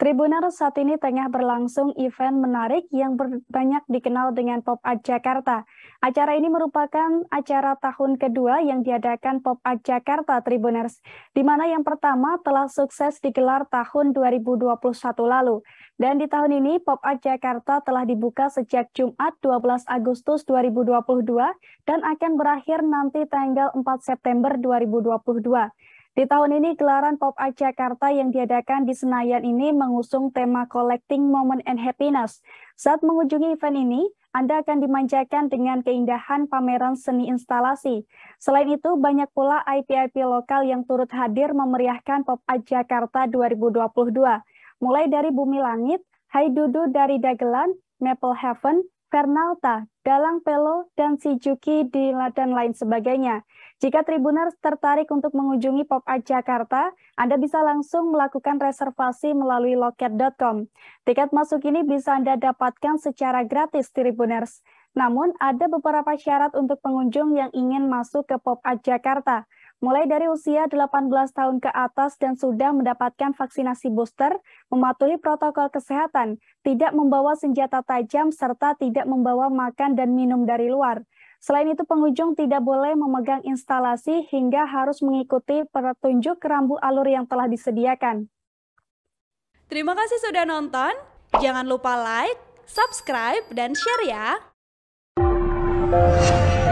Tribuners, saat ini tengah berlangsung event menarik yang banyak dikenal dengan Pop Art Jakarta. Acara ini merupakan acara tahun kedua yang diadakan Pop Art Jakarta Tribuners, di mana yang pertama telah sukses digelar tahun 2021 lalu. Dan di tahun ini Pop Art Jakarta telah dibuka sejak Jumat 12 Agustus 2022 dan akan berakhir nanti tanggal 4 September 2022. Di tahun ini, gelaran Pop Art Jakarta yang diadakan di Senayan ini mengusung tema Collecting Moment and Happiness. Saat mengunjungi event ini, Anda akan dimanjakan dengan keindahan pameran seni instalasi. Selain itu, banyak pula IP-IP lokal yang turut hadir memeriahkan Pop Art Jakarta 2022. Mulai dari Bumi Langit, Hai Dudu dari Dagelan, Maple Haven, Vernalta, Dalang Pelo, dan Si Juki dan lain sebagainya. Jika Tribuners tertarik untuk mengunjungi Pop Art Jakarta, Anda bisa langsung melakukan reservasi melalui loket.com. Tiket masuk ini bisa Anda dapatkan secara gratis Tribuners. Namun, ada beberapa syarat untuk pengunjung yang ingin masuk ke Pop Art Jakarta, mulai dari usia 18 tahun ke atas dan sudah mendapatkan vaksinasi booster, mematuhi protokol kesehatan, tidak membawa senjata tajam, serta tidak membawa makan dan minum dari luar. Selain itu, pengunjung tidak boleh memegang instalasi hingga harus mengikuti petunjuk rambu alur yang telah disediakan. Terima kasih sudah nonton. Jangan lupa like, subscribe, dan share ya!